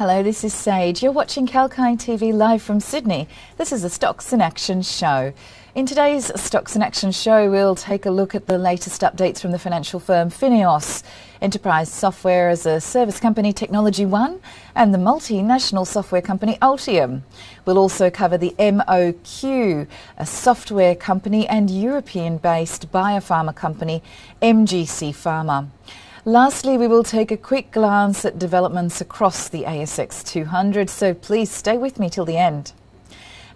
Hello, this is Sage. You're watching Kalkine TV live from Sydney. This is the Stocks in Action show. In today's Stocks in Action show, we'll take a look at the latest updates from the financial firm FINEOS, enterprise software as a service company Technology One, and the multinational software company Altium. We'll also cover the MOQ, a software company, and European-based biopharma company MGC Pharma. Lastly, we will take a quick glance at developments across the ASX 200, so please stay with me till the end.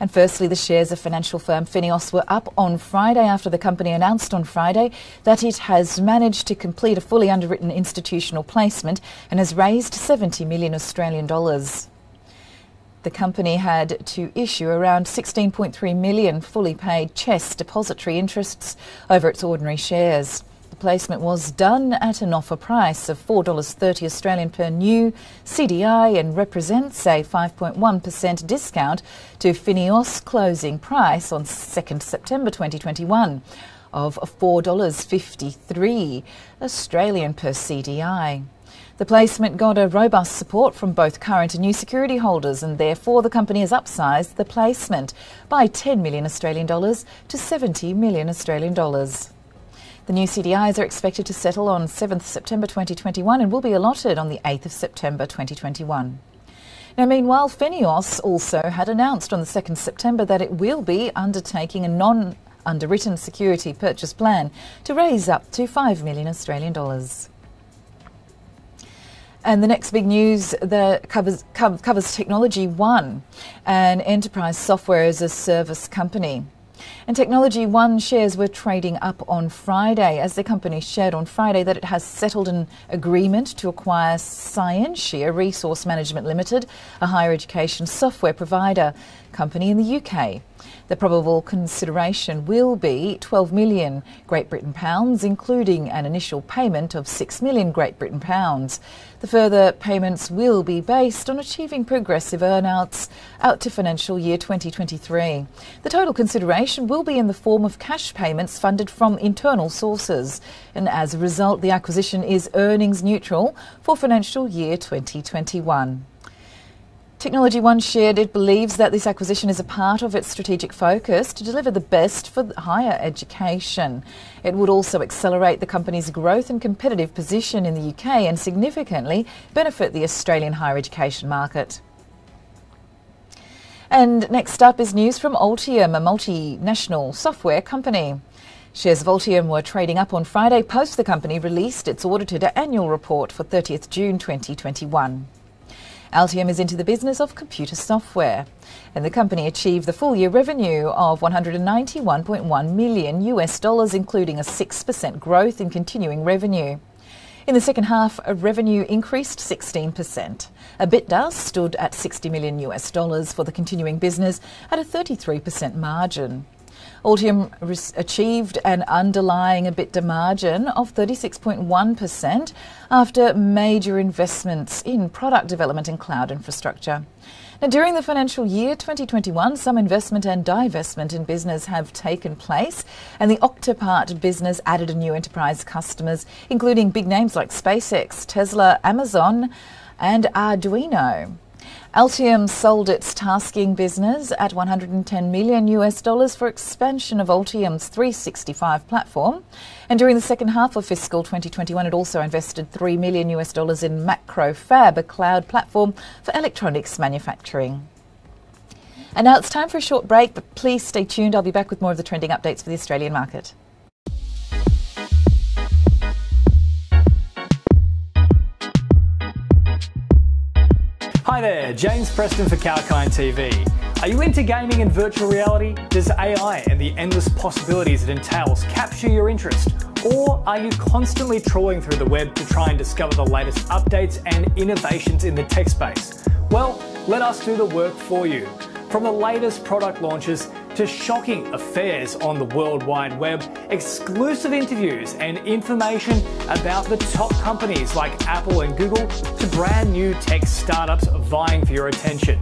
And firstly, the shares of financial firm FINEOS were up on Friday after the company announced on Friday that it has managed to complete a fully underwritten institutional placement and has raised 70 million Australian dollars. The company had to issue around 16.3 million fully paid CHESS depository interests over its ordinary shares. The placement was done at an offer price of $4.30 Australian per new CDI and represents a 5.1% discount to FINEOS closing price on 2nd September 2021 of $4.53 Australian per CDI. The placement got a robust support from both current and new security holders, and therefore the company has upsized the placement by 10 million Australian dollars to 70 million Australian dollars. The new CDIs are expected to settle on 7th September 2021 and will be allotted on the 8th of September 2021. Now, meanwhile, FINEOS also had announced on the 2nd September that it will be undertaking a non-underwritten security purchase plan to raise up to 5 million Australian dollars. And the next big news that covers Technology One, an enterprise software as a service company. And Technology One shares were trading up on Friday as the company shared on Friday that it has settled an agreement to acquire Scientia Resource Management Limited, a higher education software provider company in the UK. The probable consideration will be 12 million Great Britain pounds, including an initial payment of 6 million Great Britain pounds. The further payments will be based on achieving progressive earnouts out to financial year 2023. The total consideration will be in the form of cash payments funded from internal sources, and as a result, the acquisition is earnings neutral for financial year 2021. Technology One shared it believes that this acquisition is a part of its strategic focus to deliver the best for higher education. It would also accelerate the company's growth and competitive position in the UK and significantly benefit the Australian higher education market. And next up is news from Altium, a multinational software company. Shares of Altium were trading up on Friday post the company released its audited annual report for 30th June 2021. Altium is into the business of computer software, and the company achieved the full year revenue of $191.1 million, including a 6% growth in continuing revenue. In the second half, revenue increased 16%. EBITDA stood at $60 million for the continuing business at a 33% margin. Altium achieved an underlying EBITDA margin of 36.1% after major investments in product development and cloud infrastructure. Now, during the financial year 2021, some investment and divestment in business have taken place, and the Octopart business added a new enterprise customers, including big names like SpaceX, Tesla, Amazon, and Arduino. Altium sold its tasking business at $110 million for expansion of Altium's 365 platform. And during the second half of fiscal 2021, it also invested $3 million in MacroFab, a cloud platform for electronics manufacturing. And now it's time for a short break, but please stay tuned. I'll be back with more of the trending updates for the Australian market. Hi there, James Preston for Kalkine TV. Are you into gaming and virtual reality? Does AI and the endless possibilities it entails capture your interest? Or are you constantly trawling through the web to try and discover the latest updates and innovations in the tech space? Well, let us do the work for you. From the latest product launches to shocking affairs on the World Wide Web, exclusive interviews and information about the top companies like Apple and Google to brand new tech startups vying for your attention.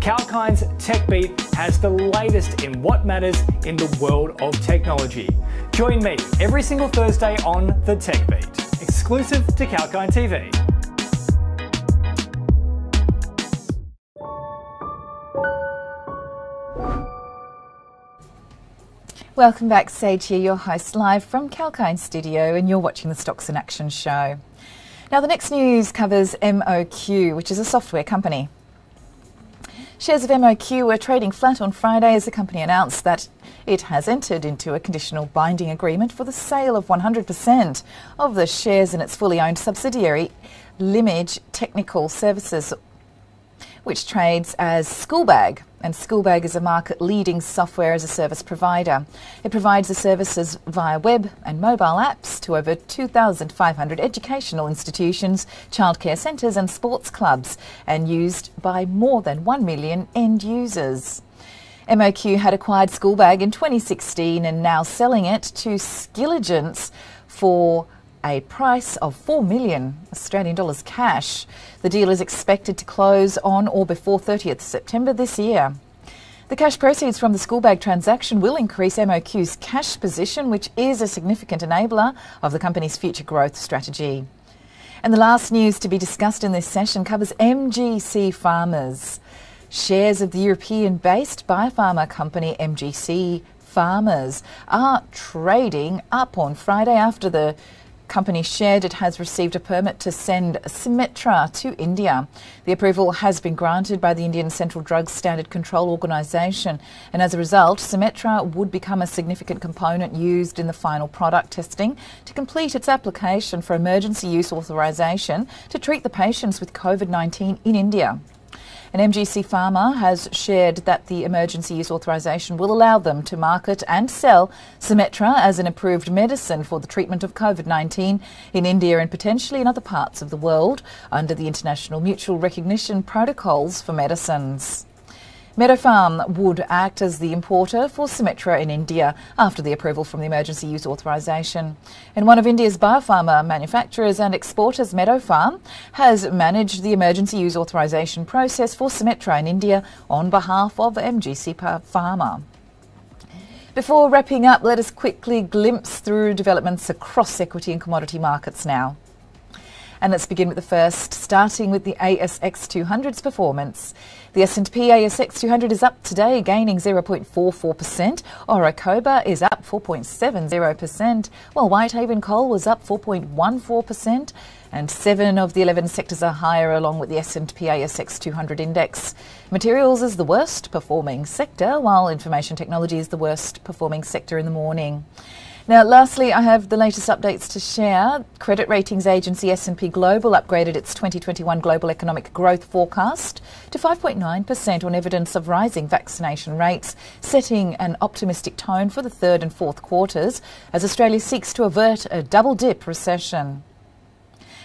Kalkine's Tech Beat has the latest in what matters in the world of technology. Join me every single Thursday on The Tech Beat, exclusive to Kalkine TV. Welcome back, Sage here, your host live from Kalkine Studio, and you're watching the Stocks in Action show. Now the next news covers MOQ, which is a software company. Shares of MOQ were trading flat on Friday as the company announced that it has entered into a conditional binding agreement for the sale of 100% of the shares in its fully owned subsidiary, Limage Technical Services, which trades as Skoolbag. And Skoolbag is a market-leading software as a service provider. It provides the services via web and mobile apps to over 2,500 educational institutions, childcare centres and sports clubs, and used by more than 1 million end users. MOQ had acquired Skoolbag in 2016 and now selling it to Skilligence for a price of $4 million cash. The deal is expected to close on or before 30th September this year. The cash proceeds from the Skoolbag transaction will increase MOQ's cash position, which is a significant enabler of the company's future growth strategy. And the last news to be discussed in this session covers MGC Pharma. Shares of the European-based biopharma company MGC Pharma are trading up on Friday after the company shared it has received a permit to send CimetrA to India. The approval has been granted by the Indian Central Drugs Standard Control Organisation, and as a result, CimetrA would become a significant component used in the final product testing to complete its application for emergency use authorisation to treat the patients with COVID-19 in India. And MGC Pharma has shared that the emergency use authorisation will allow them to market and sell CimetrA as an approved medicine for the treatment of COVID-19 in India and potentially in other parts of the world under the International Mutual Recognition Protocols for Medicines. Medopharm would act as the importer for CimetrA in India after the approval from the Emergency Use Authorisation. And one of India's biopharma manufacturers and exporters, Medopharm, has managed the Emergency Use Authorisation process for CimetrA in India on behalf of MGC Pharma. Before wrapping up, let us quickly glimpse through developments across equity and commodity markets now. And let's begin with the first, starting with the ASX 200's performance. The S&P ASX 200 is up today, gaining 0.44%. Orica is up 4.70%, while Whitehaven Coal was up 4.14%. And 7 of the 11 sectors are higher, along with the S&P ASX 200 index. Materials is the worst performing sector, while information technology is the worst performing sector in the morning. Now, lastly, I have the latest updates to share. Credit ratings agency S&P Global upgraded its 2021 global economic growth forecast to 5.9% on evidence of rising vaccination rates, setting an optimistic tone for the third and fourth quarters as Australia seeks to avert a double-dip recession.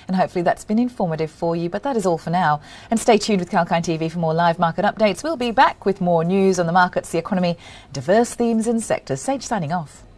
And hopefully that's been informative for you, but that is all for now. And stay tuned with Kalkine TV for more live market updates. We'll be back with more news on the markets, the economy, diverse themes and sectors. Sage signing off.